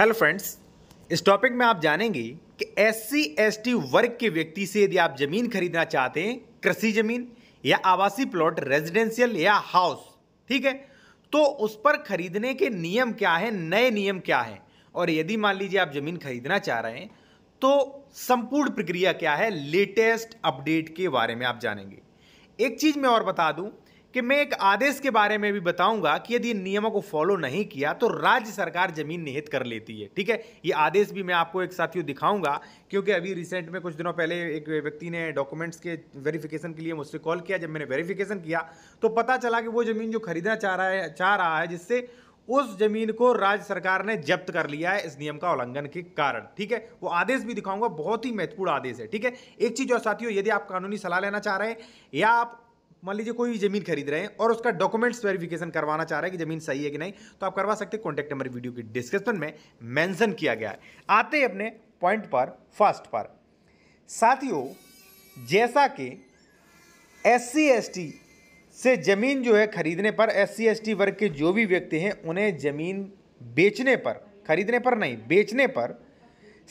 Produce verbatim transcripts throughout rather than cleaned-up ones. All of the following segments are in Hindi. हेलो फ्रेंड्स, इस टॉपिक में आप जानेंगे कि एससी एसटी वर्ग के व्यक्ति से यदि आप जमीन खरीदना चाहते हैं, कृषि जमीन या आवासीय प्लॉट, रेजिडेंशियल या हाउस, ठीक है, तो उस पर खरीदने के नियम क्या है, नए नियम क्या है। और यदि मान लीजिए आप जमीन खरीदना चाह रहे हैं तो संपूर्ण प्रक्रिया क्या है, लेटेस्ट अपडेट के बारे में आप जानेंगे। एक चीज़ मैं और बता दूं कि मैं एक आदेश के बारे में भी बताऊंगा कि यदि नियमों को फॉलो नहीं किया तो राज्य सरकार जमीन निहित कर लेती है, ठीक है। ये आदेश भी मैं आपको एक साथियों दिखाऊंगा, क्योंकि अभी रिसेंट में कुछ दिनों पहले एक व्यक्ति ने डॉक्यूमेंट्स के वेरिफिकेशन के लिए मुझसे कॉल किया। जब मैंने वेरिफिकेशन किया तो पता चला कि वो जमीन जो खरीदना चाह रहा है चाह रहा है जिससे उस जमीन को राज्य सरकार ने जब्त कर लिया है इस नियम का उल्लंघन के कारण, ठीक है। वो आदेश भी दिखाऊंगा, बहुत ही महत्वपूर्ण आदेश है, ठीक है। एक चीज़ और साथियों, यदि आप कानूनी सलाह लेना चाह रहे हैं या आप मान लीजिए कोई भी जमीन खरीद रहे हैं और उसका डॉक्यूमेंट्स वेरिफिकेशन करवाना चाह रहे हैं कि जमीन सही है कि नहीं, तो आप करवा सकते हैं। कॉन्टैक्ट नंबर वीडियो के डिस्क्रिप्शन में मेंशन किया गया है। आते ही अपने पॉइंट पर, फर्स्ट पर साथियों, जैसा कि एस सी एस टी से ज़मीन जो है खरीदने पर एस सी एस टी वर्ग के जो भी व्यक्ति हैं उन्हें ज़मीन बेचने पर, खरीदने पर नहीं, बेचने पर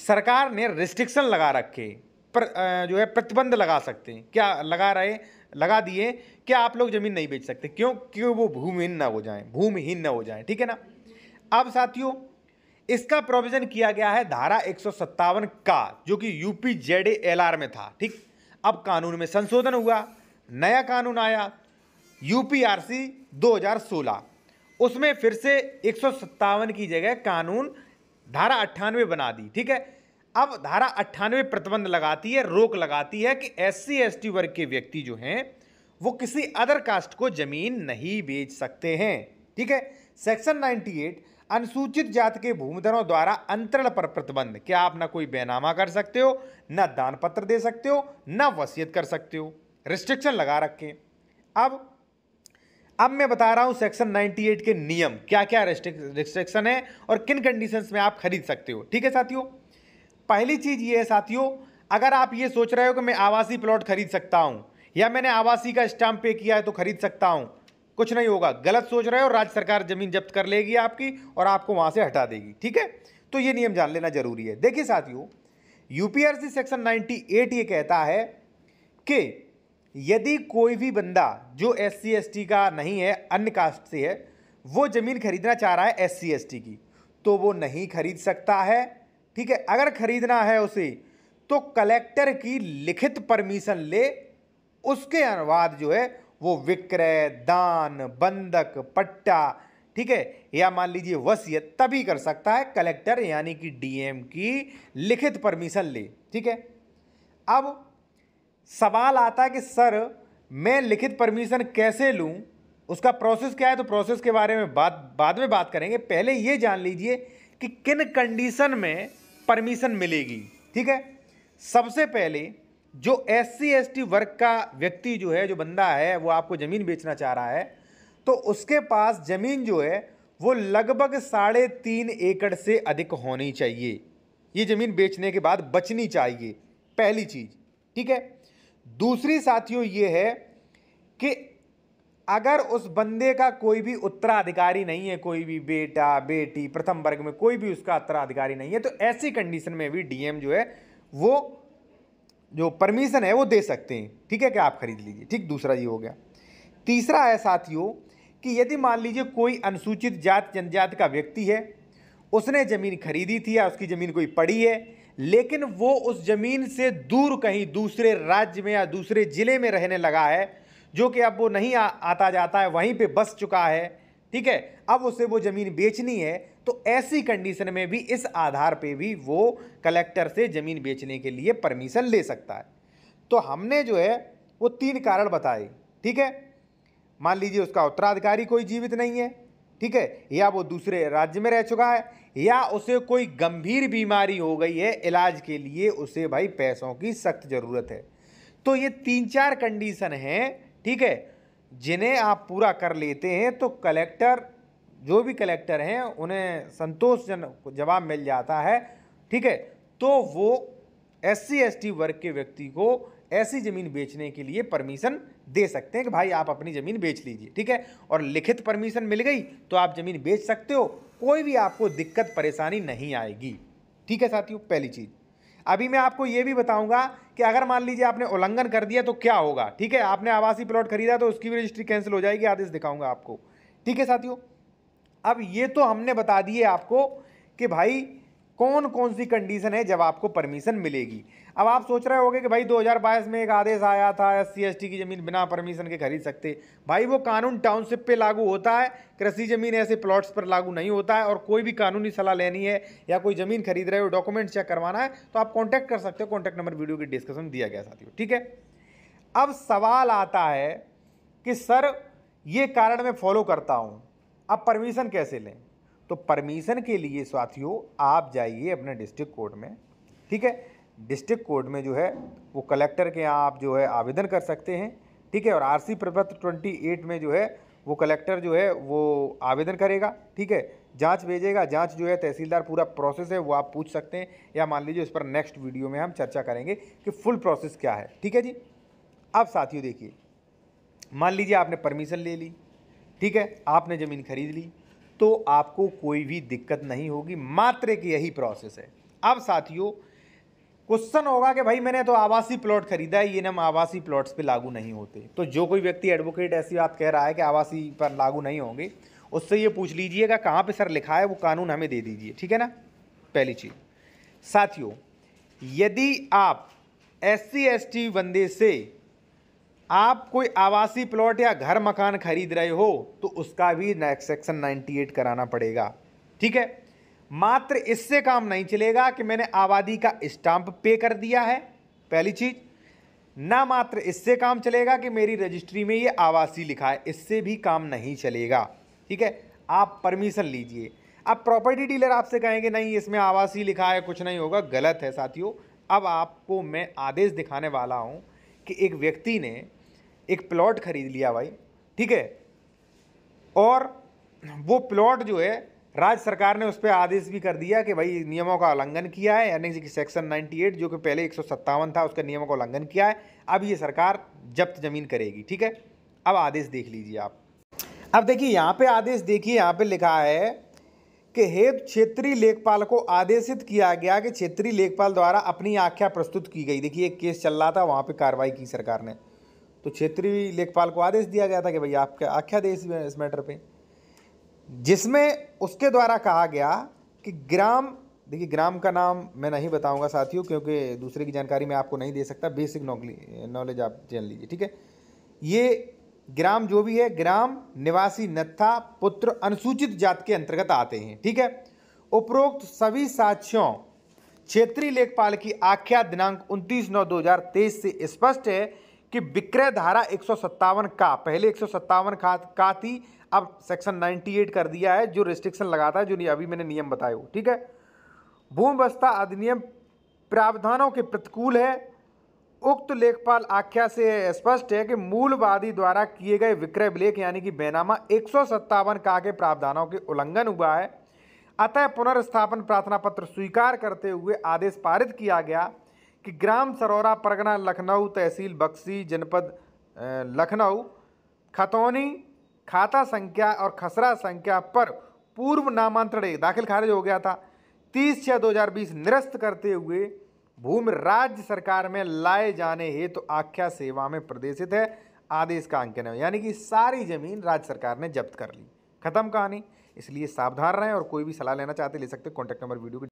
सरकार ने रिस्ट्रिक्शन लगा रखे, पर जो है प्रतिबंध लगा सकते हैं। क्या लगा रहे लगा दिए कि आप लोग ज़मीन नहीं बेच सकते, क्यों क्यों वो भूमिहीन ना हो जाएं, भूमिहीन ना हो जाएं, ठीक है ना। अब साथियों, इसका प्रोविज़न किया गया है धारा एक सौ सत्तावन का, जो कि यूपी जेड एल आर में था, ठीक। अब कानून में संशोधन हुआ, नया कानून आया यूपी आर सी दो हज़ार सोलह, उसमें फिर से एक सौ सत्तावन की जगह कानून धारा अट्ठानवे बना दी, ठीक है। अब धारा अट्ठानवे प्रतिबंध लगाती है, रोक लगाती है कि एस सी एस टी वर्ग के व्यक्ति जो हैं वो किसी अदर कास्ट को जमीन नहीं बेच सकते हैं, ठीक है। सेक्शन अट्ठानवे अनुसूचित जाति के भूमिधनों द्वारा अंतरण पर प्रतिबंध, क्या आप ना कोई बैनामा कर सकते हो, ना दान पत्र दे सकते हो, ना वसीयत कर सकते हो, रिस्ट्रिक्शन लगा रखें। अब अब मैं बता रहा हूं सेक्शन अट्ठानवे के नियम, क्या क्या रिस्ट्रिक्शन है और किन कंडीशंस में आप खरीद सकते हो, ठीक है साथियों। पहली चीज़ ये है साथियों, अगर आप ये सोच रहे हो कि मैं आवासीय प्लॉट खरीद सकता हूँ या मैंने आवासीय का स्टाम्प पे किया है तो खरीद सकता हूँ, कुछ नहीं होगा, गलत सोच रहे हो। राज्य सरकार ज़मीन जब्त कर लेगी आपकी और आपको वहाँ से हटा देगी, ठीक है। तो ये नियम जान लेना जरूरी है। देखिए साथियों, यूपीआरसी सेक्शन अट्ठानवे ये कहता है कि यदि कोई भी बंदा जो एस सी एस टी का नहीं है, अन्य कास्ट से है, वो ज़मीन खरीदना चाह रहा है एस सी एस टी की, तो वो नहीं खरीद सकता है, ठीक है। अगर खरीदना है उसे तो कलेक्टर की लिखित परमिशन ले, उसके अनुवाद जो है वो विक्रय, दान, बंधक, पट्टा, ठीक है, या मान लीजिए वसीयत तभी कर सकता है कलेक्टर यानी कि डीएम की लिखित परमिशन ले, ठीक है। अब सवाल आता है कि सर मैं लिखित परमिशन कैसे लूं, उसका प्रोसेस क्या है, तो प्रोसेस के बारे में बात बाद में बात करेंगे। पहले ये जान लीजिए कि किन कंडीशन में परमिशन मिलेगी, ठीक है। सबसे पहले जो एस सी एस टी वर्ग का व्यक्ति जो है, जो बंदा है, वो आपको ज़मीन बेचना चाह रहा है तो उसके पास ज़मीन जो है वो लगभग साढ़े तीन एकड़ से अधिक होनी चाहिए। ये ज़मीन बेचने के बाद बचनी चाहिए, पहली चीज़, ठीक है। दूसरी साथियों ये है कि अगर उस बंदे का कोई भी उत्तराधिकारी नहीं है, कोई भी बेटा बेटी प्रथम वर्ग में कोई भी उसका उत्तराधिकारी नहीं है, तो ऐसी कंडीशन में भी डीएम जो है वो जो परमिशन है वो दे सकते हैं, ठीक है, कि आप खरीद लीजिए, ठीक। दूसरा ये हो गया। तीसरा है साथियों कि यदि मान लीजिए कोई अनुसूचित जाति जनजाति का व्यक्ति है, उसने ज़मीन खरीदी थी या उसकी ज़मीन कोई पड़ी है, लेकिन वो उस ज़मीन से दूर कहीं दूसरे राज्य में या दूसरे ज़िले में रहने लगा है, जो कि अब वो नहीं आ, आता जाता है, वहीं पे बस चुका है, ठीक है। अब उसे वो ज़मीन बेचनी है तो ऐसी कंडीशन में भी, इस आधार पे भी वो कलेक्टर से ज़मीन बेचने के लिए परमिशन ले सकता है। तो हमने जो है वो तीन कारण बताए, ठीक है। मान लीजिए उसका उत्तराधिकारी कोई जीवित नहीं है, ठीक है, या वो दूसरे राज्य में रह चुका है, या उसे कोई गंभीर बीमारी हो गई है, इलाज के लिए उसे भाई पैसों की सख्त ज़रूरत है। तो ये तीन चार कंडीशन हैं, ठीक है, जिन्हें आप पूरा कर लेते हैं तो कलेक्टर, जो भी कलेक्टर हैं, उन्हें संतोषजनक जवाब मिल जाता है, ठीक है। तो वो एस सी एस टी वर्ग के व्यक्ति को ऐसी ज़मीन बेचने के लिए परमिशन दे सकते हैं कि भाई आप अपनी ज़मीन बेच लीजिए, ठीक है। और लिखित परमिशन मिल गई तो आप ज़मीन बेच सकते हो, कोई भी आपको दिक्कत परेशानी नहीं आएगी, ठीक है साथियों। पहली चीज़ अभी मैं आपको ये भी बताऊंगा कि अगर मान लीजिए आपने उल्लंघन कर दिया तो क्या होगा, ठीक है। आपने आवासीय प्लॉट खरीदा तो उसकी भी रजिस्ट्री कैंसिल हो जाएगी, आदेश दिखाऊंगा आपको, ठीक है साथियों। अब ये तो हमने बता दिए आपको कि भाई कौन कौन सी कंडीशन है जब आपको परमिशन मिलेगी। अब आप सोच रहे होंगे कि भाई दो हज़ार बाईस में एक आदेश आया था एससी एसटी की ज़मीन बिना परमिशन के खरीद सकते। भाई वो कानून टाउनशिप पे लागू होता है, कृषि ज़मीन ऐसे प्लॉट्स पर लागू नहीं होता है। और कोई भी कानूनी सलाह लेनी है या कोई ज़मीन खरीद रहे हो, डॉक्यूमेंट चेक करवाना है तो आप कॉन्टैक्ट कर सकते हो। कॉन्टैक्ट नंबर वीडियो के डिस्क्रिप्शन में दिया गया साथियों, ठीक है। अब सवाल आता है कि सर ये कारण मैं फॉलो करता हूँ, अब परमिशन कैसे लें। तो परमिशन के लिए साथियों आप जाइए अपने डिस्ट्रिक्ट कोर्ट में, ठीक है। डिस्ट्रिक्ट कोर्ट में जो है वो कलेक्टर के यहाँ आप जो है आवेदन कर सकते हैं, ठीक है। और आरसी प्रपत्र अट्ठाईस में जो है वो कलेक्टर जो है वो आवेदन करेगा, ठीक है। जांच भेजेगा, जांच जो है तहसीलदार, पूरा प्रोसेस है वो आप पूछ सकते हैं, या मान लीजिए इस पर नेक्स्ट वीडियो में हम चर्चा करेंगे कि फुल प्रोसेस क्या है, ठीक है जी। अब साथियों देखिए, मान लीजिए आपने परमिशन ले ली, ठीक है, आपने ज़मीन खरीद ली तो आपको कोई भी दिक्कत नहीं होगी, मात्र कि यही प्रोसेस है। अब साथियों क्वेश्चन होगा कि भाई मैंने तो आवासीय प्लॉट खरीदा है, ये नियम आवासीय प्लॉट्स पे लागू नहीं होते। तो जो कोई व्यक्ति एडवोकेट ऐसी बात कह रहा है कि आवासीय पर लागू नहीं होंगे, उससे ये पूछ लीजिएगा कहाँ पे सर लिखा है, वो कानून हमें दे दीजिए, ठीक है ना। पहली चीज़ साथियों, यदि आप एस सी एस टी बंदे से आप कोई आवासीय प्लॉट या घर मकान खरीद रहे हो तो उसका भी सेक्शन अट्ठानवे कराना पड़ेगा, ठीक है। मात्र इससे काम नहीं चलेगा कि मैंने आबादी का स्टाम्प पे कर दिया है, पहली चीज़। ना मात्र इससे काम चलेगा कि मेरी रजिस्ट्री में ये आवासीय लिखा है, इससे भी काम नहीं चलेगा, ठीक है। आप परमिशन लीजिए। अब प्रॉपर्टी डीलर आपसे कहेंगे नहीं इसमें आवासीय लिखा है कुछ नहीं होगा, गलत है साथियों। अब आपको मैं आदेश दिखाने वाला हूँ कि एक व्यक्ति ने एक प्लॉट खरीद लिया भाई, ठीक है, और वो प्लॉट जो है राज्य सरकार ने उस पर आदेश भी कर दिया कि भाई नियमों का उल्लंघन किया है, यानी कि सेक्शन अट्ठानवे जो कि पहले एक सौ सत्तावन था उसका नियमों का उल्लंघन किया है। अब ये सरकार जब्त जमीन करेगी, ठीक है। अब आदेश देख लीजिए आप। अब देखिए यहाँ पे आदेश देखिए, यहाँ पे लिखा है कि हेतु क्षेत्रीय लेखपाल को आदेशित किया गया कि क्षेत्रीय लेखपाल द्वारा अपनी आख्या प्रस्तुत की गई। देखिए एक केस चल रहा था, वहाँ पर कार्रवाई की सरकार ने, तो क्षेत्रीय लेखपाल को आदेश दिया गया था कि भाई आपका आख्या देश इस मैटर पे, जिसमें उसके द्वारा कहा गया कि ग्राम, देखिए ग्राम का नाम मैं नहीं बताऊंगा साथियों क्योंकि दूसरे की जानकारी मैं आपको नहीं दे सकता, बेसिक नॉलेज आप जान लीजिए, ठीक है। ये ग्राम जो भी है, ग्राम निवासी नत्था पुत्र अनुसूचित जाति के अंतर्गत आते हैं, ठीक है। उपरोक्त सभी साक्ष्यों क्षेत्रीय लेखपाल की आख्या दिनांक उनतीस नौ दो हजार तेईस से स्पष्ट है कि विक्रय धारा एक सौ सत्तावन का, पहले एक सौ सत्तावन का थी, अब सेक्शन अट्ठानवे कर दिया है जो रिस्ट्रिक्शन लगाता है, जो अभी मैंने नियम बताए हो, ठीक है। भूमि व्यवस्था अधिनियम प्रावधानों के प्रतिकूल है। उक्त लेखपाल आख्या से स्पष्ट है कि मूलवादी द्वारा किए गए विक्रय विलेख यानी कि बैनामा एक सौ सत्तावन का के प्रावधानों के उल्लंघन हुआ है, अतः पुनर्स्थापन प्रार्थना पत्र स्वीकार करते हुए आदेश पारित किया गया कि ग्राम सरौरा परगना लखनऊ, तहसील बक्सी, जनपद लखनऊ, खतौनी, खाता संख्या और खसरा संख्या पर पूर्व नामांतरण दाखिल खारिज हो गया था, तीस छः दो हज़ार बीस निरस्त करते हुए भूमि राज्य सरकार में लाए जाने हेतु तो आख्या सेवा में प्रदेशित है, आदेश का अंकन है। यानी कि सारी ज़मीन राज्य सरकार ने जब्त कर ली, खत्म कहानी। इसलिए सावधान रहें और कोई भी सलाह लेना चाहते ले सकते, कॉन्टैक्ट नंबर वीडियो